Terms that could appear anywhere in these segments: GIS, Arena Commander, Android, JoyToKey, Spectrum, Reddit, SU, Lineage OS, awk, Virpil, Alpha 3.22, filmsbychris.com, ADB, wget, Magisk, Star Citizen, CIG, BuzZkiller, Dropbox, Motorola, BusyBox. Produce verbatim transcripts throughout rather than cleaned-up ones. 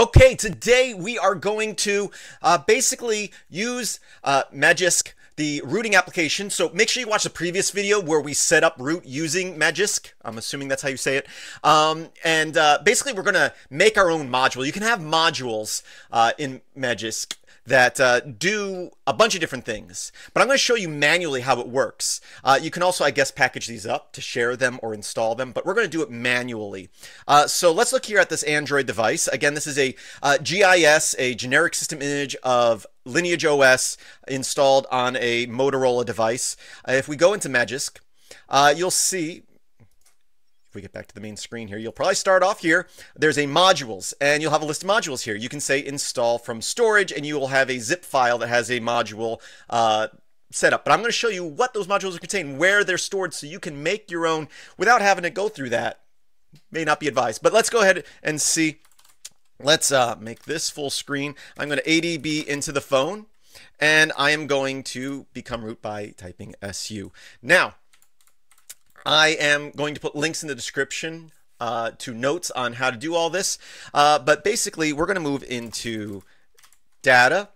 Okay, today we are going to uh, basically use uh, Magisk, the routing application. So make sure you watch the previous video where we set up route using Magisk. I'm assuming that's how you say it. Um, and uh, basically we're gonna make our own module. You can have modules uh, in Magisk that uh, do a bunch of different things, but I'm going to show you manually how it works. Uh, you can also, I guess, package these up to share them or install them, but we're going to do it manually. Uh, so let's look here at this Android device. Again, this is a uh, G I S, a generic system image of Lineage O S installed on a Motorola device. Uh, if we go into Magisk, uh, you'll see, if we get back to the main screen here, you'll probably start off here. There's a modules, and you'll have a list of modules here. You can say install from storage, and you will have a zip file that has a module uh, setup. But I'm going to show you what those modules are contained, where they're stored, so you can make your own without having to go through that. May not be advised, but let's go ahead and see. Let's uh, make this full screen. I'm going to A D B into the phone, and I am going to become root by typing S U. Now, I am going to put links in the description uh, to notes on how to do all this. Uh, but basically, we're going to move into data,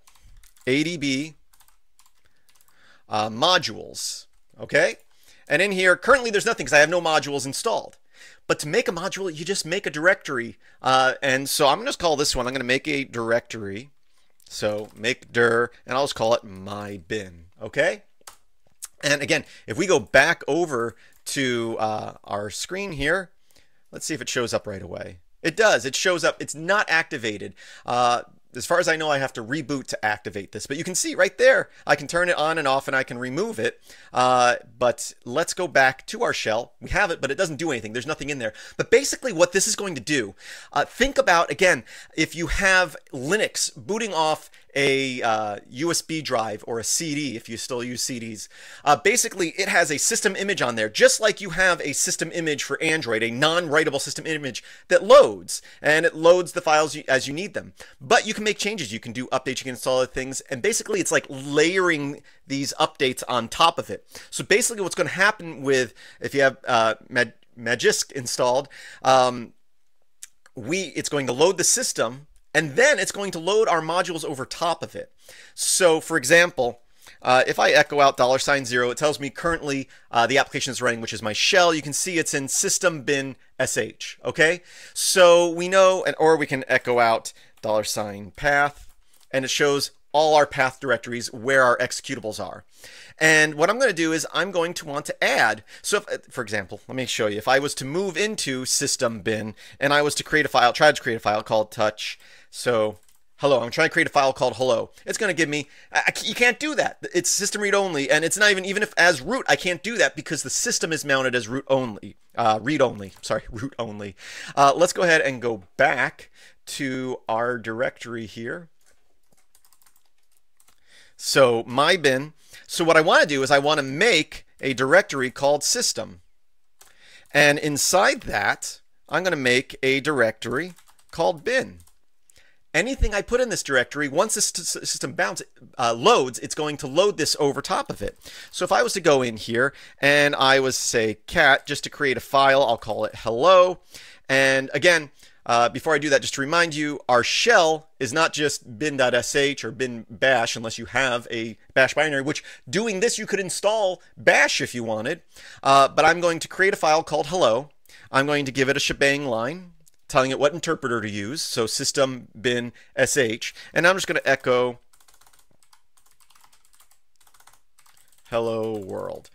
A D B, uh, modules. Okay. And in here, currently there's nothing because I have no modules installed. But to make a module, you just make a directory. Uh, and so I'm going to call this one. I'm going to make a directory. So make dir, and I'll just call it my bin. Okay. And again, if we go back over to uh, our screen here, let's see if it shows up right away. It does. It shows up. It's not activated. Uh, as far as I know, I have to reboot to activate this. But you can see right there, I can turn it on and off, and I can remove it. Uh, but let's go back to our shell. We have it, but it doesn't do anything. There's nothing in there. But basically what this is going to do, uh, think about, again, if you have Linux booting off a uh, U S B drive or a C D, if you still use C Ds. Uh, basically, it has a system image on there, just like you have a system image for Android, a non-writable system image that loads, and it loads the files you, as you need them. But you can make changes. You can do updates, you can install other things, and basically it's like layering these updates on top of it. So basically what's going to happen with, if you have uh, Mag Magisk installed, um, we it's going to load the system, and then it's going to load our modules over top of it. So for example, uh, if I echo out dollar sign zero, it tells me currently uh, the application is running, which is my shell. You can see it's in system bin sh, okay? So we know, and or we can echo out dollar sign path, and it shows all our path directories where our executables are. And what I'm going to do is I'm going to want to add. So if, for example, let me show you, if I was to move into system bin and I was to create a file, try to create a file called touch. So hello, I'm trying to create a file called hello. It's going to give me, I, I, you can't do that. It's system read only. And it's not even, even if as root, I can't do that because the system is mounted as root only, uh, read only, sorry, root only. Uh, let's go ahead and go back to our directory here. So my bin, so what I want to do is I want to make a directory called system. And inside that, I'm going to make a directory called bin. Anything I put in this directory, once this system bounce, uh, loads, it's going to load this over top of it. So if I was to go in here and I was say cat, just to create a file, I'll call it hello. And again, Uh, before I do that, just to remind you, our shell is not just bin.sh or bin bash unless you have a bash binary, which doing this, you could install bash if you wanted. Uh, but I'm going to create a file called hello. I'm going to give it a shebang line, telling it what interpreter to use. So system bin sh. And I'm just going to echo hello world.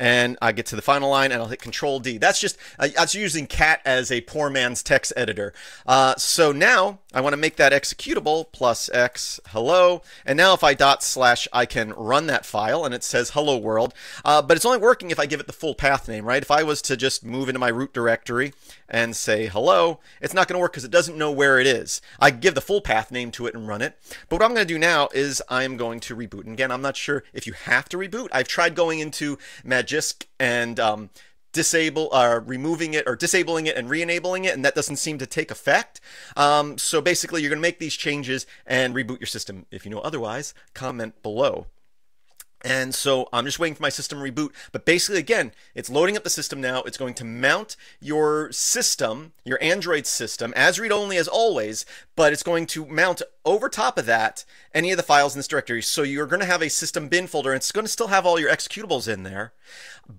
And I get to the final line and I'll hit control D. That's just, uh, that's using cat as a poor man's text editor. Uh, so now I want to make that executable plus X hello. And now if I dot slash, I can run that file and it says hello world, uh, but it's only working if I give it the full path name, right? If I was to just move into my root directory and say hello, it's not going to work because it doesn't know where it is. I give the full path name to it and run it. But what I'm going to do now is I'm going to reboot. And again, I'm not sure if you have to reboot. I've tried going into Magisk and um, disable or uh, removing it or disabling it and re-enabling it, and that doesn't seem to take effect. Um, so basically you're going to make these changes and reboot your system. If you know otherwise, comment below. And so I'm just waiting for my system to reboot. But basically, again, it's loading up the system now. It's going to mount your system, your Android system, as read-only as always, but it's going to mount over top of that any of the files in this directory. So you're going to have a system bin folder, and it's going to still have all your executables in there,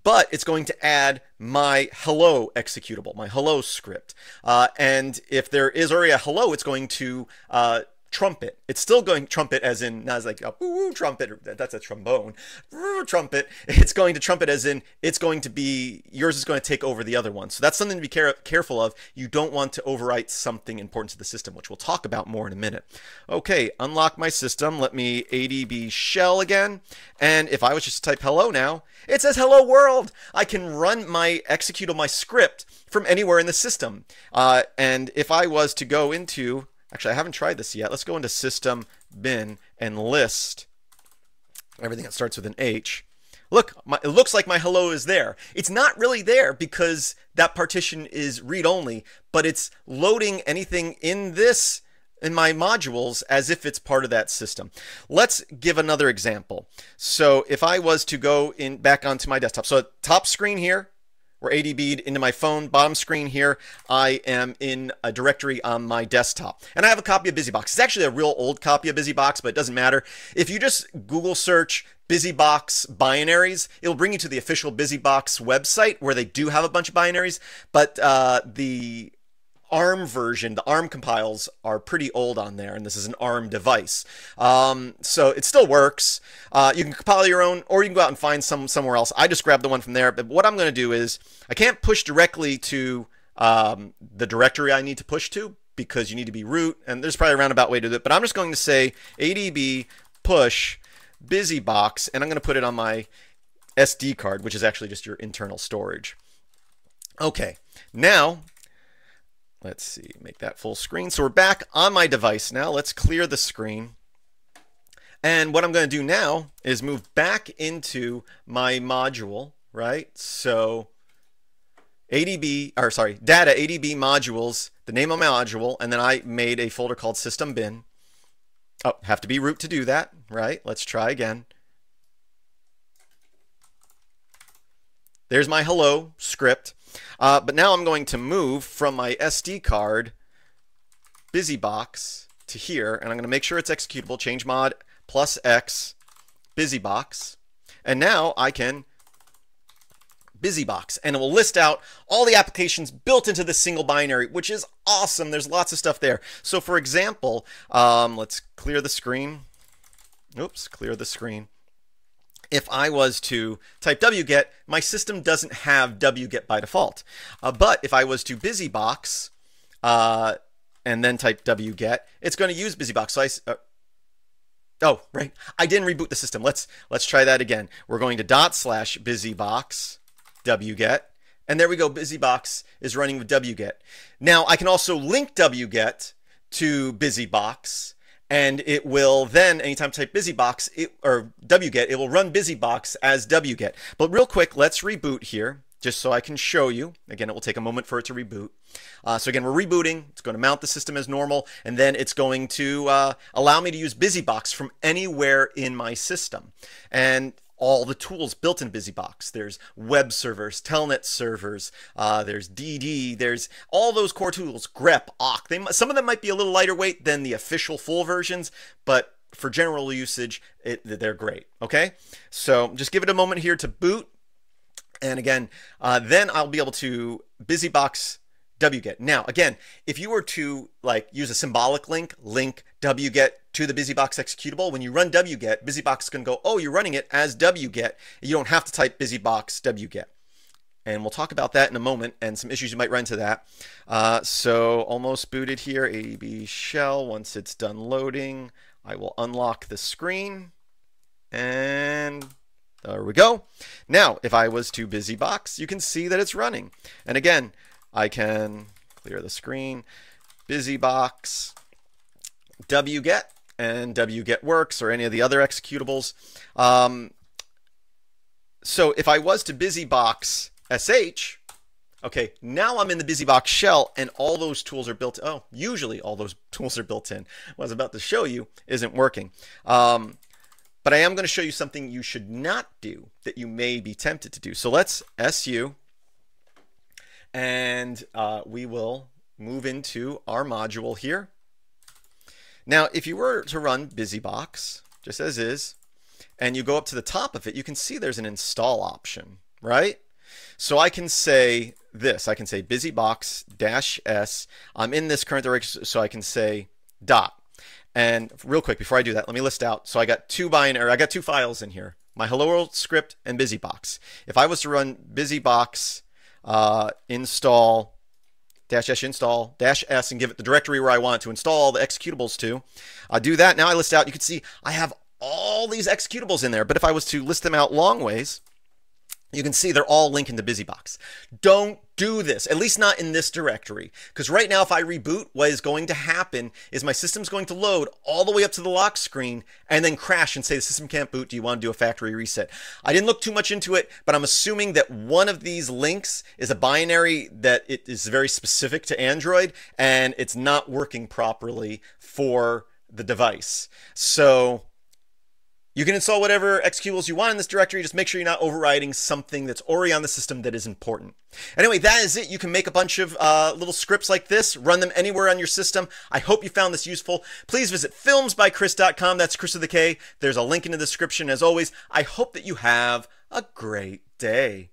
but it's going to add my hello executable, my hello script. Uh, and if there is already a hello, it's going to... Uh, trumpet. It's still going trumpet as in, not as like a ooh, trumpet, that's a trombone, ooh, trumpet. It's going to trumpet as in it's going to be, yours is going to take over the other one. So that's something to be care careful of. You don't want to overwrite something important to the system, which we'll talk about more in a minute. Okay, unlock my system. Let me A D B shell again. And if I was just to type hello now, it says hello world. I can run my executable, my script from anywhere in the system. Uh, and if I was to go into, actually, I haven't tried this yet. Let's go into system bin and list everything that starts with an H. Look, my, it looks like my hello is there. It's not really there because that partition is read-only, but it's loading anything in this, in my modules, as if it's part of that system. Let's give another example. So if I was to go in back onto my desktop, so top screen here, we're A D B'd into my phone, bottom screen here, I am in a directory on my desktop. And I have a copy of BusyBox. It's actually a real old copy of BusyBox, but it doesn't matter. If you just Google search BusyBox binaries, it'll bring you to the official BusyBox website where they do have a bunch of binaries, but uh, the ARM version, the ARM compiles are pretty old on there, and this is an ARM device. Um, so it still works. Uh, you can compile your own, or you can go out and find some somewhere else. I just grabbed the one from there, but what I'm going to do is I can't push directly to um, the directory I need to push to because you need to be root, and there's probably a roundabout way to do it, but I'm just going to say A D B push BusyBox, and I'm going to put it on my S D card, which is actually just your internal storage. Okay, now... let's see, make that full screen. So we're back on my device now. Let's clear the screen. And what I'm going to do now is move back into my module, right? So A D B, or sorry, data A D B modules, the name of my module, and then I made a folder called system bin. Oh, have to be root to do that, right? Let's try again. There's my hello script. Uh, but now I'm going to move from my S D card BusyBox to here, and I'm going to make sure it's executable, change mod plus X BusyBox, and now I can BusyBox, and it will list out all the applications built into this single binary, which is awesome. There's lots of stuff there. So for example, um, let's clear the screen. Oops, clear the screen. If I was to type wget, my system doesn't have wget by default. Uh, but if I was to BusyBox uh, and then type wget, it's going to use BusyBox. So I, uh, oh, right. I didn't reboot the system. Let's, let's try that again. We're going to dot slash BusyBox wget. And there we go. BusyBox is running with wget. Now I can also link wget to BusyBox. And it will then, anytime I type BusyBox it, or wget, it will run BusyBox as wget. But real quick, let's reboot here, just so I can show you. Again, it will take a moment for it to reboot. Uh, so again, we're rebooting. It's going to mount the system as normal, and then it's going to uh, allow me to use BusyBox from anywhere in my system. And all the tools built in BusyBox. There's web servers, telnet servers, uh, there's D D, there's all those core tools, grep, awk. They, some of them might be a little lighter weight than the official full versions, but for general usage, it, they're great, okay? So just give it a moment here to boot. And again, uh, then I'll be able to BusyBox wget. Now, again, if you were to like use a symbolic link, link wget to the BusyBox executable, when you run wget, BusyBox is going to go, oh, you're running it as wget. You don't have to type BusyBox wget. And we'll talk about that in a moment and some issues you might run into that. Uh, so almost booted here, A D B shell. Once it's done loading, I will unlock the screen. And there we go. Now, if I was to BusyBox, you can see that it's running. And again, I can clear the screen, BusyBox wget, and wget works, or any of the other executables. Um, so if I was to BusyBox sh, okay, now I'm in the BusyBox shell, and all those tools are built. Oh, usually all those tools are built in. What I was about to show you isn't working. Um, But I am going to show you something you should not do that you may be tempted to do. So let's S U, and uh, we will move into our module here. Now, if you were to run BusyBox, just as is, and you go up to the top of it, you can see there's an install option, right? So I can say this, I can say BusyBox-S, I'm in this current directory, so I can say dot. And real quick, before I do that, let me list out. So I got two binary, I got two files in here, my hello world script and BusyBox. If I was to run BusyBox uh, install dash s install dash s and give it the directory where I want to install all the executables to, I do that. Now I list out, you can see I have all these executables in there, but if I was to list them out long ways, you can see they're all linked into BusyBox. Don't do this, at least not in this directory, because right now if I reboot, what is going to happen is my system's going to load all the way up to the lock screen and then crash and say the system can't boot. Do you want to do a factory reset? I didn't look too much into it, but I'm assuming that one of these links is a binary that it is very specific to Android and it's not working properly for the device. So you can install whatever executables you want in this directory. Just make sure you're not overriding something that's already on the system that is important. Anyway, that is it. You can make a bunch of uh, little scripts like this, run them anywhere on your system. I hope you found this useful. Please visit films by chris dot com. That's Chris with a K. There's a link in the description as always. I hope that you have a great day.